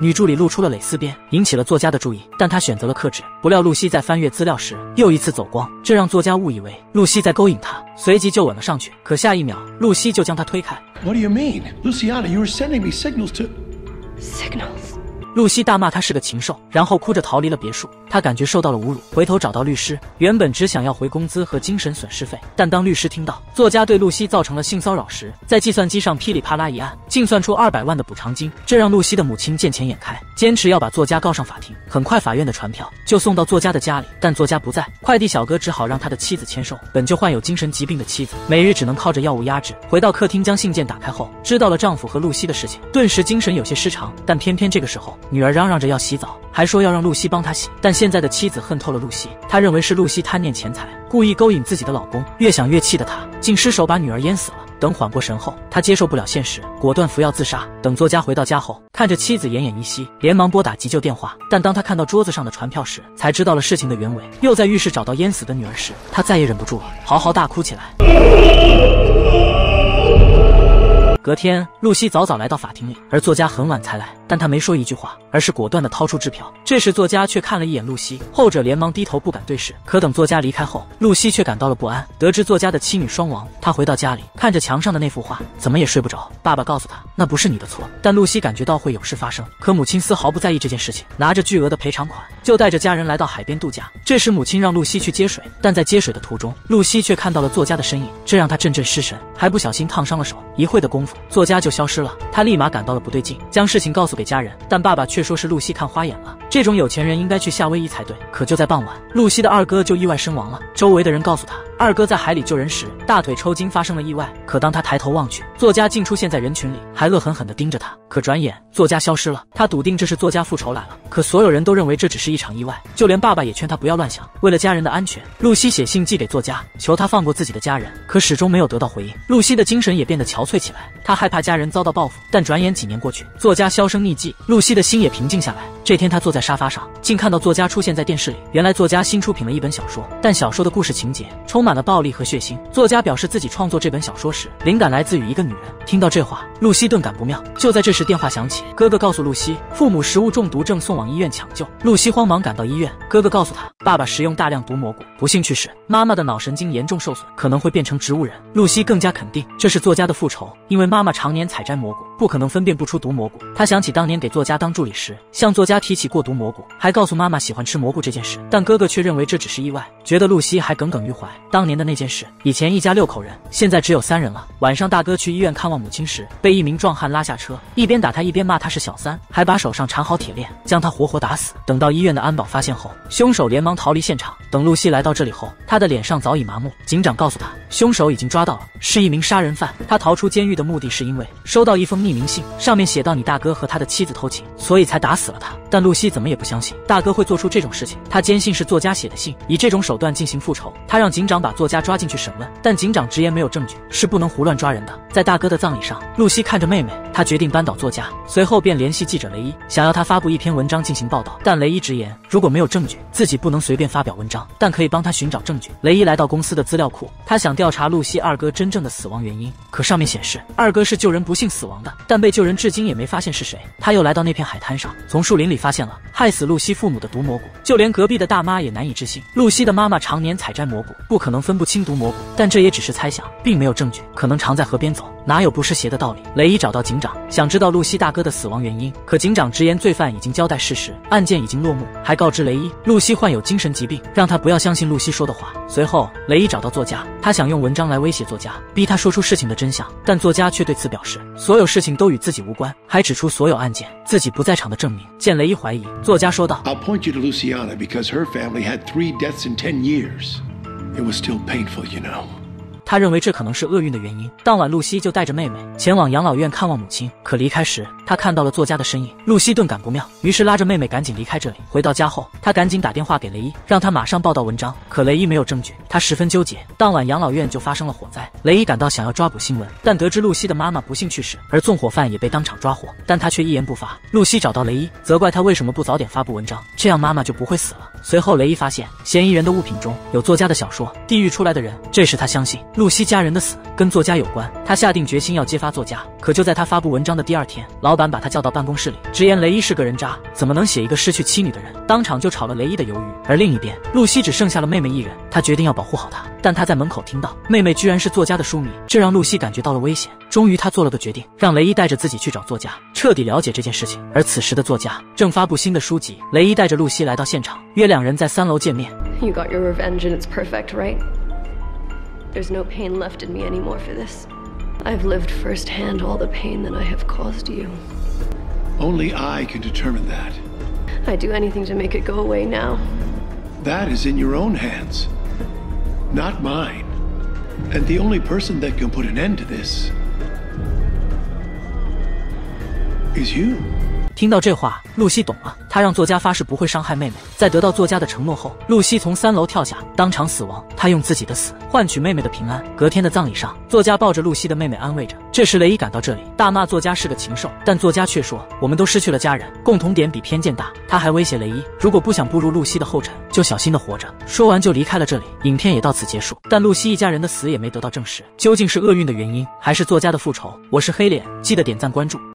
女助理露出了蕾丝边，引起了作家的注意，但她选择了克制。不料露西在翻阅资料时又一次走光，这让作家误以为露西在勾引她，随即就吻了上去。可下一秒，露西就将她推开。What do you mean, Luciana? You were sending me signals to signals. 露西大骂她是个禽兽，然后哭着逃离了别墅。她感觉受到了侮辱，回头找到律师，原本只想要回工资和精神损失费，但当律师听到作家对露西造成了性骚扰时，在计算机上噼里啪啦一按，净算出200万的补偿金，这让露西的母亲见钱眼开，坚持要把作家告上法庭。很快，法院的传票就送到作家的家里，但作家不在，快递小哥只好让他的妻子签收。本就患有精神疾病的妻子，每日只能靠着药物压制。回到客厅，将信件打开后，知道了丈夫和露西的事情，顿时精神有些失常。但偏偏这个时候，女儿嚷嚷着要洗澡，还说要让露西帮她洗，但现在的妻子恨透了露西，她认为是露西贪念钱财，故意勾引自己的老公。越想越气的她，竟失手把女儿淹死了。等缓过神后，她接受不了现实，果断服药自杀。等作家回到家后，看着妻子奄奄一息，连忙拨打急救电话。但当她看到桌子上的传票时，才知道了事情的原委。又在浴室找到淹死的女儿时，她再也忍不住了，嚎啕大哭起来。隔天，露西早早来到法庭里，而作家很晚才来，但他没说一句话，而是果断地掏出支票。这时作家却看了一眼露西，后者连忙低头不敢对视。可等作家离开后，露西却感到了不安。得知作家的妻女双亡，她回到家里，看着墙上的那幅画，怎么也睡不着。爸爸告诉她，那不是你的错，但露西感觉到会有事发生。可母亲丝毫不在意这件事情，拿着巨额的赔偿款，就带着家人来到海边度假。这时母亲让露西去接水，但在接水的途中，露西却看到了作家的身影，这让她阵阵失神，还不小心烫伤了手。一会的功夫，作家就消失了，他立马感到了不对劲，将事情告诉给家人，但爸爸却说是露西看花眼了，这种有钱人应该去夏威夷才对。可就在傍晚，露西的二哥就意外身亡了，周围的人告诉他，二哥在海里救人时大腿抽筋发生了意外。可当他抬头望去，作家竟出现在人群里，还恶狠狠地盯着他。可转眼作家消失了，他笃定这是作家复仇来了，可所有人都认为这只是一场意外，就连爸爸也劝他不要乱想。为了家人的安全，露西写信寄给作家，求他放过自己的家人，可始终没有得到回应。露西的精神也变得憔悴起来，他害怕家人遭到报复。但转眼几年过去，作家销声匿迹，露西的心也平静下来。这天她坐在沙发上，竟看到作家出现在电视里。原来作家新出品了一本小说，但小说的故事情节充满了暴力和血腥。作家表示自己创作这本小说时，灵感来自于一个女人。听到这话，露西顿感不妙。就在这时，电话响起，哥哥告诉露西，父母食物中毒症送往医院抢救。露西慌忙赶到医院，哥哥告诉她，爸爸食用大量毒蘑菇，不幸去世，妈妈的脑神经严重受损，可能会变成植物人。露西更加肯定这是作家的复仇，因为妈妈常年采摘蘑菇，不可能分辨不出毒蘑菇。她想起当年给作家当助理时，向作家提起过毒蘑菇，还告诉妈妈喜欢吃蘑菇这件事，但哥哥却认为这只是意外，觉得露西还耿耿于怀当年的那件事。以前一家6口人，现在只有3人了。晚上大哥去医院看望母亲时，被一名壮汉拉下车，一边打他一边骂他是小三，还把手上缠好铁链，将他活活打死。等到医院的安保发现后，凶手连忙逃离现场。等露西来到这里后，他的脸上早已麻木。警长告诉他，凶手已经抓到了，是一名杀人犯。他逃出监狱的目的是因为收到一封匿名信，上面写到你大哥和他的妻子偷情，所以才打死了他。但露西怎么也不相信大哥会做出这种事情，他坚信是作家写的信，以这种手段进行复仇。他让警长把作家抓进去审问，但警长直言没有证据，是不能胡乱抓人的。在大哥的葬礼上，露西看着妹妹，她决定扳倒作家，随后便联系记者雷伊，想要他发布一篇文章进行报道。但雷伊直言，如果没有证据，自己不能随便发表文章，但可以帮他寻找证据。雷伊来到公司的资料库，他想调查露西二哥真正的死亡原因，可上面显示二哥是救人不幸死亡的，但被救人至今也没发现是谁。他又来到那片海滩上，从树林里发现了害死露西父母的毒蘑菇，就连隔壁的大妈也难以置信，露西的妈妈常年采摘蘑菇，不可能分不清毒蘑菇，但这也只是猜想，并没有证据，可能常在河边走，哪有不湿鞋的道理。雷伊找到警长，想知道露西大哥的死亡原因，可警长直言罪犯已经交代事实，案件已经落幕，还告知雷伊露西患有精神疾病，让他不要相信露西说的话。随后雷伊找到作家，他想用文章来威胁作家，逼他说出事情的真相，但作家却对此表示所有事情都与自己无关，还指出所有案件自己不在场的证明。见雷伊怀疑，作家说道， I'll point you to Luciana because her family had 3 deaths in 10 years. It was still painful, you know. 他认为这可能是厄运的原因。当晚，露西就带着妹妹前往养老院看望母亲，可离开时，她看到了作家的身影，露西顿感不妙，于是拉着妹妹赶紧离开这里。回到家后，她赶紧打电话给雷伊，让他马上报道文章，可雷伊没有证据，她十分纠结。当晚，养老院就发生了火灾，雷伊赶到想要抓捕新闻，但得知露西的妈妈不幸去世，而纵火犯也被当场抓获，但他却一言不发。露西找到雷伊，责怪他为什么不早点发布文章，这样妈妈就不会死了。随后，雷伊发现嫌疑人的物品中有作家的小说《地狱出来的人》，这时他相信露西家人的死跟作家有关，他下定决心要揭发作家。可就在他发布文章的第二天，老板把他叫到办公室里，直言雷伊是个人渣，怎么能写一个失去妻女的人，当场就炒了雷伊的鱿鱼。而另一边，露西只剩下了妹妹一人，他决定要保护好她，但他在门口听到妹妹居然是作家的书迷，这让露西感觉到了危险。 终于，他做了个决定，让雷伊带着自己去找作家，彻底了解这件事情。而此时的作家正发布新的书籍，雷伊带着露西来到现场，约两人在3楼见面。You got your revenge and it's perfect, right? There's no pain left in me anymore for this. I've lived firsthand all the pain that I have caused you. Only I can determine that. I'd do anything to make it go away now. That is in your own hands, not mine. And the only person that can put an end to this. Is you. 听到这话，露西懂了。她让作家发誓不会伤害妹妹。在得到作家的承诺后，露西从3楼跳下，当场死亡。她用自己的死换取妹妹的平安。隔天的葬礼上，作家抱着露西的妹妹安慰着。这时雷伊赶到这里，大骂作家是个禽兽，但作家却说：“我们都失去了家人，共同点比偏见大。”他还威胁雷伊，如果不想步入露西的后尘，就小心的活着。说完就离开了这里。影片也到此结束，但露西一家人的死也没得到证实，究竟是厄运的原因，还是作家的复仇？我是黑脸，记得点赞关注。